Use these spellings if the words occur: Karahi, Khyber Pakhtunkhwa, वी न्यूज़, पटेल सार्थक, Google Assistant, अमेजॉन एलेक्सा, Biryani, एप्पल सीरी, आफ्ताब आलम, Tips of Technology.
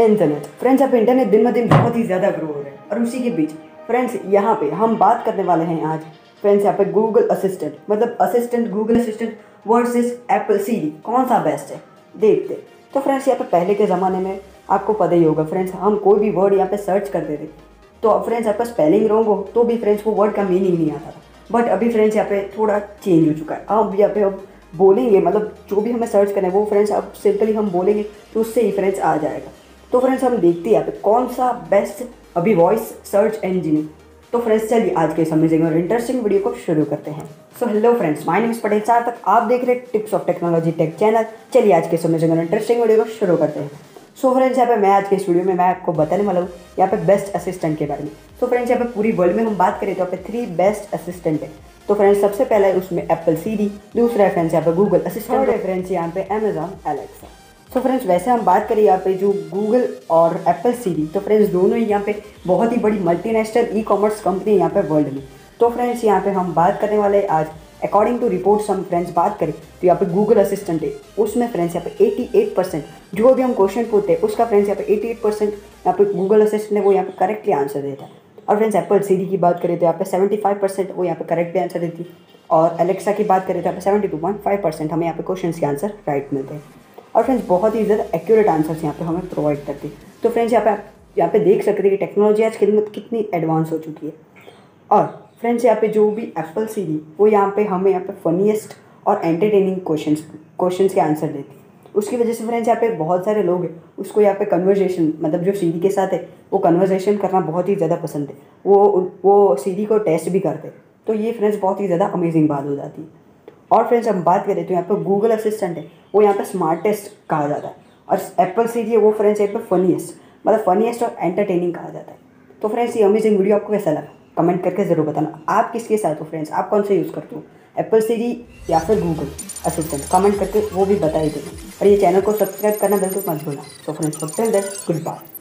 Internet. Friends अब internet दिन ब दिन बहुत ही ज़्यादा ग्रो हो रहा है और उसी के बीच फ्रेंड्स यहाँ पे हम बात करने वाले हैं आज। फ्रेंड्स यहाँ पे गूगल असिस्टेंट मतलब assistant Google assistant versus एप्पल सीरी कौन सा बेस्ट है देखते। तो फ्रेंड्स यहाँ पे पहले के ज़माने में आपको पता ही होगा फ्रेंड्स, हम कोई भी वर्ड यहाँ पे सर्च करते थे तो फ्रेंड्स आपका स्पेलिंग रॉन्ग हो तो भी फ्रेंड्स वो वर्ड का मीनिंग नहीं आता था। बट अभी फ्रेंड्स यहाँ पे थोड़ा चेंज हो चुका है। अब यहाँ पे अब बोलेंगे मतलब जो भी हमें सर्च करना है वो फ्रेंड्स अब सिंपली हम बोलेंगे तो उससे ही फ्रेंड्स आ जाएगा। तो फ्रेंड्स हम देखते हैं यहाँ पे कौन सा बेस्ट अभी वॉइस सर्च इंजन। तो फ्रेंड्स चलिए आज के समझेंगे और इंटरेस्टिंग वीडियो को शुरू करते हैं। So hello friends, my name is पटेल सार्थक, आप देख रहे हैं tips of technology tech channel. चलिए आज के समझेंगे और इंटरेस्टिंग वीडियो को शुरू करते हैं। सो फ्रेंड्स यहाँ पे मैं आज के इस वीडियो में मैं आपको बताने वाला हूँ यहाँ पे बेस्ट असिस्टेंट के बारे में। तो फ्रेंड्स यहाँ पे पूरी वर्ल्ड में हम बात करें तो यहाँ पे 3 बेस्ट असिस्टेंट है। तो फ्रेंड्स सबसे पहला है उसमें एप्पल सीरी, दूसरा है फ्रेंड्स यहाँ पे गूगल असिस्टेंट है, फ्रेंड्स यहाँ पे अमेजॉन एलेक्सा। तो फ्रेंड्स वैसे हम बात करें यहाँ पे जो गूगल और एप्पल सीरी तो फ्रेंड्स दोनों ही यहाँ पे बहुत ही बड़ी मल्टीनेशनल ई कॉमर्स कंपनी है यहाँ पे वर्ल्ड में। तो फ्रेंड्स यहाँ पे हम बात करने वाले हैं आज अकॉर्डिंग टू रिपोर्ट्स हम फ्रेंड्स बात करें तो यहाँ पे गूगल असिस्टेंट है उसमें फ्रेंड्स यहाँ पे 88% जो भी हम क्वेश्चन पूछते हैं उसका फ्रेंड्स यहाँ पे 88% यहाँ पे गूगल असिस्टेंट है वो यहाँ पे करेक्टली आंसर देता है। और फ्रेंड्स एप्पल सीरी की बात करें तो यहाँ पे 75% वो यहाँ पे करेक्टली आंसर देती है और एलेक्सा की बात करें तो यहाँ पे 72.5% हमें यहाँ पे क्वेश्चन के आंसर राइट मिलते हैं। और फ्रेंड्स बहुत ही ज़्यादा एक्यूरेट आंसर्स यहाँ पे हमें प्रोवाइड करती है। तो फ्रेंड्स यहाँ पे देख सकते हैं कि टेक्नोलॉजी आज के दिन कितनी एडवांस हो चुकी है। और फ्रेंड्स यहाँ पे जो भी एप्पल सीरी वो यहाँ पे हमें यहाँ पे फनीएस्ट और एंटरटेनिंग क्वेश्चन के आंसर देती है। उसकी वजह से फ्रेंड्स यहाँ पे बहुत सारे लोग हैं उसको यहाँ पे कन्वर्सेशन मतलब जो सीरी के साथ है वो कन्वर्सेशन करना बहुत ही ज़्यादा पसंद है, वो सीरी को टेस्ट भी करते हैं। तो ये फ्रेंड्स बहुत ही ज़्यादा अमेजिंग बात हो जाती है। और फ्रेंड्स हम बात करें तो यहाँ पे गूगल असिस्टेंट है वो यहाँ पे स्मार्टेस्ट कहा जाता है और एप्पल सीरी है वो फ्रेंड्स यहाँ पे फनीएस्ट मतलब फनीएस्ट और एंटरटेनिंग कहा जाता है। तो फ्रेंड्स ये अमेजिंग वीडियो आपको कैसा लगा कमेंट करके ज़रूर बताना। आप किसके साथ हो फ्रेंड्स, आप कौन सा यूज़ करते हो, एप्पल सीरी या फिर गूगल असिस्टेंट, कमेंट करके वो भी बताइए। और ये चैनल को सब्सक्राइब करना बिल्कुल मत भूलना। So friends till then good bye.